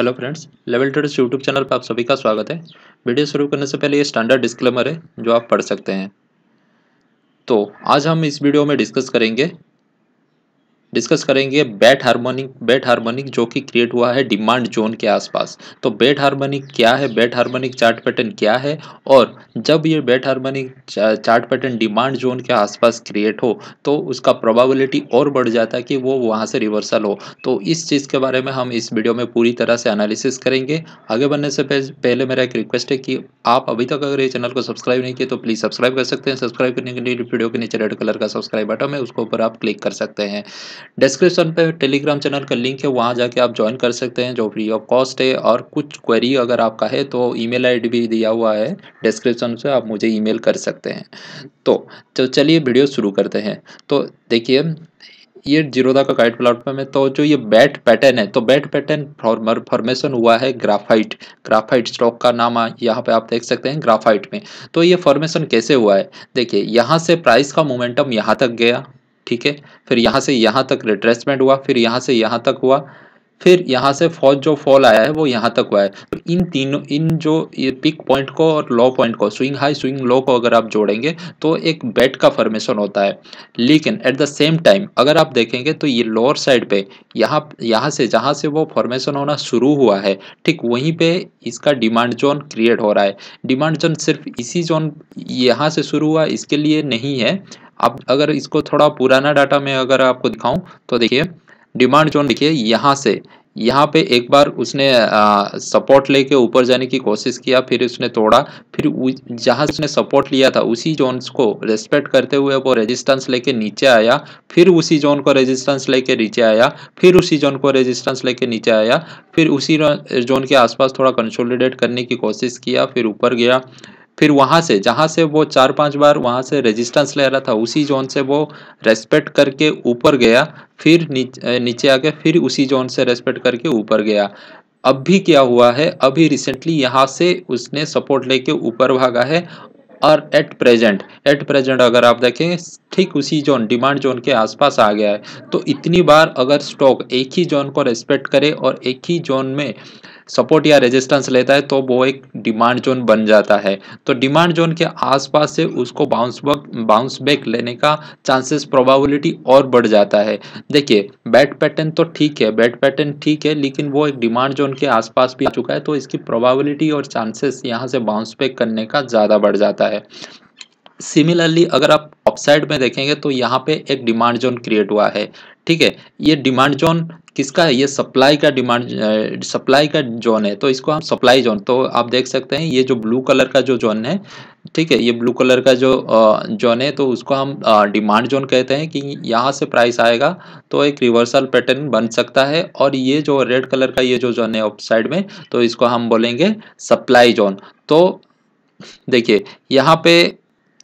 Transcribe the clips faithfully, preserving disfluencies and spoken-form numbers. Hello friends, level traders YouTube channel पर आप सभी का स्वागत है। वीडियो शुरू करने से पहले ये स्टैंडर्ड डिस्क्लेमर है जो आप पढ़ सकते हैं। तो आज हम इस वीडियो में डिस्कस करेंगे डिस्कस करेंगे बैट हार्मोनिक बैट हार्मोनिक जो कि क्रिएट हुआ है डिमांड जोन के आसपास। तो बैट हार्मोनिक क्या है, बैट हार्मोनिक चार्ट पैटर्न क्या है, और जब ये bat harmonic chart pattern demand zone के आसपास क्रिएट हो तो उसका प्रोबेबिलिटी और बढ़ जाता है कि वो वहाँ से रिवर्सल हो। तो इस चीज़ के बारे में हम इस वीडियो में पूरी तरह से एनालिसिस करेंगे। आगे बढ़ने से पहले मेरा एक रिक्वेस्ट है कि आप अभी तक अगर ये चैनल को सब्सक्राइब नहीं किए तो प्लीज़ सब्सक्राइब कर सकते हैं। सब्सक्राइब करने के लिए वीडियो के नीचे रेड कलर का सब्सक्राइब बटन है, उसके ऊपर आप क्लिक कर सकते हैं। डिस्क्रिप्शन पे टेलीग्राम चैनल का लिंक है, वहाँ जाके आप ज्वाइन कर सकते हैं जो फ्री ऑफ कॉस्ट है। और कुछ क्वेरी अगर आपका है तो ईमेल आईडी भी दिया हुआ है डिस्क्रिप्शन से, आप मुझे ईमेल कर सकते हैं। तो तो चलिए वीडियो शुरू करते हैं। तो देखिए, ये जीरोधा का काइट प्लेटफॉर्म है। तो जो ये बैट पैटर्न है, तो बैट पैटर्न फॉर्मर फॉर्मेशन हुआ है ग्राफाइट ग्राफाइट स्टॉक का नाम यहाँ पे आप देख सकते हैं ग्राफाइट में। तो ये फॉर्मेशन कैसे हुआ है, देखिए यहाँ से प्राइस का मोमेंटम यहाँ तक गया, ठीक है, फिर यहाँ से यहाँ तक रिट्रेसमेंट हुआ, फिर यहाँ से यहाँ तक हुआ, फिर यहाँ से फॉल जो फॉल आया है वो यहाँ तक हुआ है। तो इन तीनों इन जो ये पिक पॉइंट को और लो पॉइंट को, स्विंग हाई स्विंग लो को अगर आप जोड़ेंगे तो एक बैट का फॉर्मेशन होता है। लेकिन एट द सेम टाइम अगर आप देखेंगे तो ये लोअर साइड पे यहाँ यहाँ से जहाँ से वो फॉर्मेशन होना शुरू हुआ है, ठीक वहीं पर इसका डिमांड जोन क्रिएट हो रहा है। डिमांड जोन सिर्फ इसी जोन यहाँ से शुरू हुआ इसके लिए नहीं है। आप अगर इसको थोड़ा पुराना डाटा में अगर आपको दिखाऊं तो देखिए डिमांड जोन, देखिए यहाँ से यहाँ पे एक बार उसने सपोर्ट लेके ऊपर जाने की कोशिश किया, फिर उसने तोड़ा, फिर जहाँ उसने सपोर्ट लिया था उसी जोन को रेस्पेक्ट करते हुए वो रेजिस्टेंस लेके नीचे आया, फिर उसी जोन को रेजिस्टेंस लेके नीचे आया, फिर उसी जोन को रेजिस्टेंस लेके नीचे आया, फिर उसी जोन के आसपास थोड़ा कंसोलिडेट करने की कोशिश किया, फिर ऊपर गया, फिर वहाँ से जहाँ से वो चार पांच बार वहाँ से रेजिस्टेंस ले रहा था उसी जोन से वो रेस्पेक्ट करके ऊपर गया, फिर नीचे नीचे आके फिर उसी जोन से रेस्पेक्ट करके ऊपर गया। अब भी क्या हुआ है, अभी रिसेंटली यहाँ से उसने सपोर्ट लेके ऊपर भागा है और एट प्रेजेंट एट प्रेजेंट अगर आप देखें ठीक उसी जोन डिमांड जोन के आसपास आ गया है। तो इतनी बार अगर स्टॉक एक ही जोन को रेस्पेक्ट करे और एक ही जोन में सपोर्ट या रेजिस्टेंस लेता है तो वो एक डिमांड जोन बन जाता है। तो डिमांड जोन के आसपास से उसको बाउंस बैक बाउंस बैक लेने का चांसेस प्रोबेबिलिटी और बढ़ जाता है। देखिए बैट पैटर्न तो ठीक है बैट पैटर्न ठीक है लेकिन वो एक डिमांड जोन के आसपास भी आ चुका है, तो इसकी प्रोबेबिलिटी और चांसेस यहाँ से बाउंस बैक करने का ज़्यादा बढ़ जाता है। सिमिलरली अगर आप अपसाइड में देखेंगे तो यहाँ पे एक डिमांड जोन क्रिएट हुआ है, ठीक है। ये डिमांड जोन किसका है, ये सप्लाई का डिमांड सप्लाई का जोन है, तो इसको हम सप्लाई जोन। तो आप देख सकते हैं ये जो ब्लू कलर का जो जोन है, ठीक है, ये ब्लू कलर का जो जोन है तो उसको हम डिमांड जोन कहते हैं कि यहाँ से प्राइस आएगा तो एक रिवर्सल पैटर्न बन सकता है। और ये जो रेड कलर का ये जो जोन है अपसाइड में तो इसको हम बोलेंगे सप्लाई जोन। तो देखिए यहाँ पे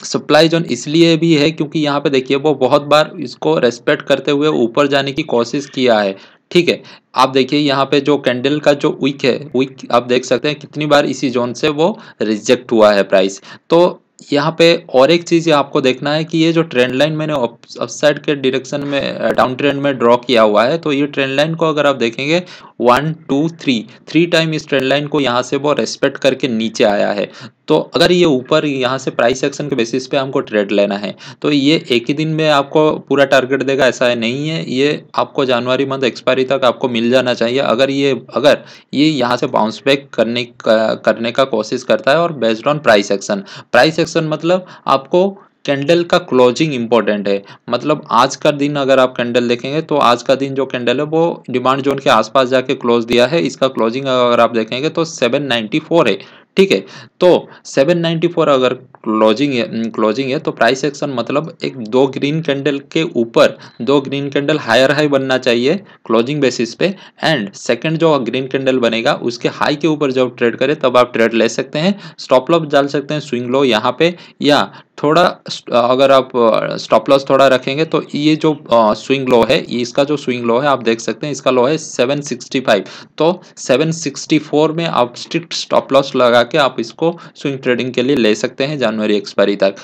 सप्लाई जोन इसलिए भी है क्योंकि यहाँ पे देखिए वो बहुत बार इसको रेस्पेक्ट करते हुए ऊपर जाने की कोशिश किया है, ठीक है। आप देखिए यहाँ पे जो कैंडल का जो विक है विक आप देख सकते हैं कितनी बार इसी जोन से वो रिजेक्ट हुआ है प्राइस। तो यहाँ पे और एक चीज़ आपको देखना है कि ये जो ट्रेंड लाइन मैंने अपसाइड के डायरेक्शन में डाउन ट्रेंड में ड्रॉ किया हुआ है, तो ये ट्रेंड लाइन को अगर आप देखेंगे one two three three time इस ट्रेंड लाइन को यहाँ से वो रेस्पेक्ट करके नीचे आया है। तो अगर ये ऊपर यहाँ से प्राइस एक्शन के बेसिस पे हमको ट्रेड लेना है तो ये एक ही दिन में आपको पूरा टारगेट देगा ऐसा है नहीं है, ये आपको जनवरी मंथ एक्सपायरी तक आपको मिल जाना चाहिए। अगर ये अगर ये यहाँ से बाउंस बैक करने करने का कोशिश करता है और based on price action price action मतलब आपको कैंडल का क्लोजिंग इंपॉर्टेंट है। मतलब आज का दिन अगर आप कैंडल देखेंगे तो आज का दिन जो कैंडल है वो डिमांड जोन के आसपास जाके क्लोज दिया है। इसका क्लोजिंग अगर आप देखेंगे तो सेवन नाइन्टी फोर है, ठीक है। तो सेवन नाइन्टी फोर अगर क्लोजिंग है क्लोजिंग है तो प्राइस एक्शन मतलब एक दो ग्रीन कैंडल के ऊपर दो ग्रीन कैंडल हायर हाई बनना चाहिए क्लोजिंग बेसिस पे, एंड सेकंड जो ग्रीन कैंडल बनेगा उसके हाई के ऊपर जब ट्रेड करें तब आप ट्रेड ले सकते हैं। स्टॉप लॉस डाल सकते हैं स्विंग लो यहाँ पे, या थोड़ा अगर आप स्टॉप लॉस थोड़ा रखेंगे तो ये जो स्विंग लो है इसका जो स्विंग लो है आप देख सकते हैं इसका लो है सेवन सिक्सटी फाइव। तो सेवन सिक्सटी फोर में आप स्ट्रिक्ट स्टॉप लॉस लगा के आप इसको स्विंग ट्रेडिंग के लिए ले सकते हैं जनवरी एक्सपायरी तक,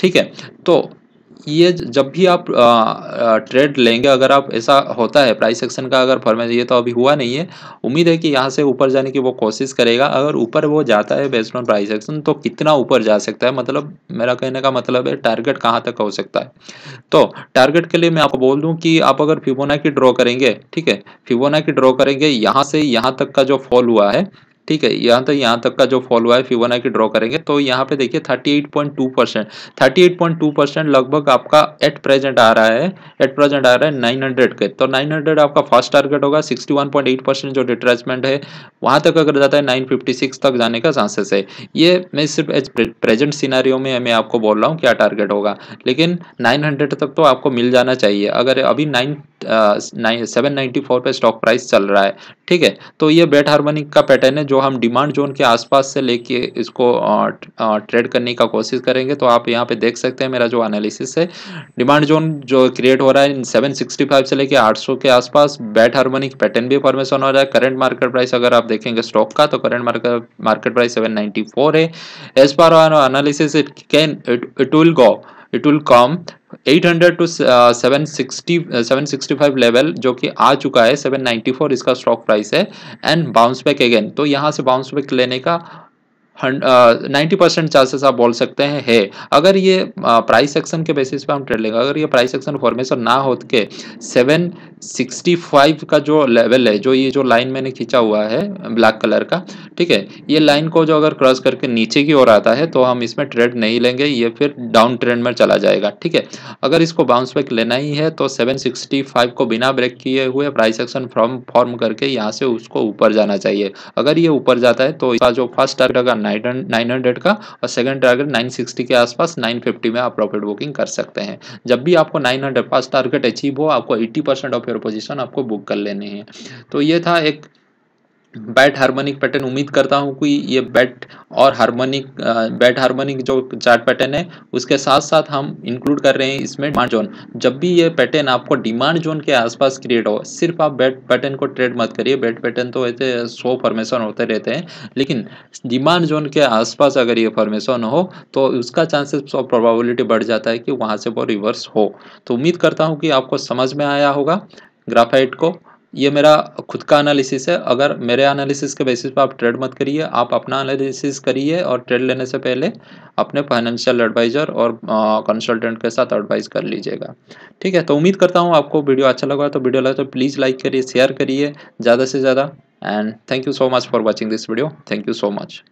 ठीक है। तो ये जब भी आप ट्रेड लेंगे, अगर आप ऐसा होता है प्राइस एक्शन का अगर फॉर्मेशन, ये तो अभी हुआ नहीं है, उम्मीद है कि यहाँ से ऊपर जाने की वो कोशिश करेगा। अगर ऊपर वो जाता है बेस्ड ऑन प्राइस एक्शन तो कितना ऊपर जा सकता है, मतलब मेरा कहने का मतलब है टारगेट कहाँ तक हो सकता है। तो टारगेट के लिए मैं आपको बोल दूँ कि आप अगर फिबोनाची ड्रॉ करेंगे, ठीक है, फिबोनाची ड्रॉ करेंगे, यहाँ से यहाँ तक का जो फॉल हुआ है, ठीक है, यहाँ तक यहाँ तक का जो फॉल हुआ है फिबोनाची ड्रॉ करेंगे तो यहाँ पे देखिए thirty eight point two percent, thirty eight point two percent लगभग आपका एट प्रेजेंट आ रहा है, एट प्रेजेंट आ रहा है नाइन हंड्रेड के। तो नाइन हंड्रेड आपका फर्स्ट टारगेट होगा। Sixty one point eight percent जो डिट्रेचमेंट है वहाँ तक अगर जाता है नाइन फिफ्टी सिक्स तक जाने का चांसेस है। ये मैं सिर्फ एज प्रेजेंट सिनारियो में मैं आपको बोल रहा हूँ क्या टारगेट होगा, लेकिन नाइन हंड्रेड तक तो आपको मिल जाना चाहिए। अगर अभी nine nine seven ninety four पे स्टॉक प्राइस चल रहा है, ठीक है, तो ये बैट हार्मोनिक का पैटर्न है जो हम डिमांड जोन के आसपास से लेके इसको ट्रेड करने का कोशिश करेंगे। तो आप यहाँ पे देख सकते हैं मेरा जो एनालिसिस है, डिमांड जोन जो क्रिएट हो रहा है सेवन सिक्सटी फाइव से लेके आठ सौ के आसपास बैट हार्मोनिक पैटर्न भी फॉर्मेशन हो रहा है। करंट मार्केट प्राइस अगर आप देखेंगे स्टॉक का तो current market market price seven ninety four है। As per our analysis it can it will go it will come eight hundred to seven sixty seven sixty five level जो कि आ चुका है, सेवन नाइन्टी फोर इसका stock price है, and bounce back again. तो यहाँ से बाउंस बैक लेने का नाइन्टी परसेंट चांसेस आप बोल सकते हैं है, अगर ये प्राइस एक्शन के बेसिस पे हम ट्रेड लेंगे। अगर ये प्राइस एक्शन फॉर्मेशन ना हो के सेवन सिक्सटी फाइव का जो लेवल है, जो ये जो लाइन मैंने खींचा हुआ है ब्लैक कलर का, ठीक है, ये लाइन को जो अगर क्रॉस करके नीचे की ओर आता है तो हम इसमें ट्रेड नहीं लेंगे, ये फिर डाउन ट्रेंड में चला जाएगा, ठीक है। अगर इसको बाउंस बैक लेना ही है तो सेवन सिक्सटी फाइव को बिना ब्रेक किए हुए प्राइस एक्शन फॉर्म फॉर्म करके यहाँ से उसको ऊपर जाना चाहिए। अगर ये ऊपर जाता है तो इसका जो फर्स्ट टारगेट होगा नाइन हंड्रेड का और सेकंड टारगेट नाइन सिक्सटी के आसपास, नाइन फिफ्टी में आप प्रॉफिट बुकिंग कर सकते हैं। जब भी आपको nine hundred first target achieve हो, आपको eighty percent off your position आपको बुक कर लेने हैं। तो ये था एक बैट हार्मोनिक पैटर्न। उम्मीद करता हूं कि ये बैट और हार्मोनिक बैट हार्मोनिक जो चार्ट पैटर्न है उसके साथ साथ हम इंक्लूड कर रहे हैं इसमें डिमांड जोन। जब भी ये पैटर्न आपको डिमांड जोन के आसपास क्रिएट हो, सिर्फ आप बैट पैटर्न को ट्रेड मत करिए। बैट पैटर्न तो ऐसे सो फॉर्मेशन होते रहते हैं, लेकिन डिमांड जोन के आसपास अगर ये फॉर्मेशन हो तो उसका चांसेस और प्रोबेबिलिटी बढ़ जाता है कि वहाँ से वो रिवर्स हो। तो उम्मीद करता हूँ कि आपको समझ में आया होगा ग्राफाइट को। ये मेरा खुद का एनालिसिस है, अगर मेरे एनालिसिस के बेसिस पर आप ट्रेड मत करिए, आप अपना एनालिसिस करिए और ट्रेड लेने से पहले अपने फाइनेंशियल एडवाइजर और कंसल्टेंट के साथ एडवाइस कर लीजिएगा, ठीक है। तो उम्मीद करता हूँ आपको वीडियो अच्छा लगा। तो वीडियो लगा तो प्लीज़ लाइक करिए, शेयर करिए ज़्यादा से ज़्यादा, and thank you so much for watching this video. Thank you so much.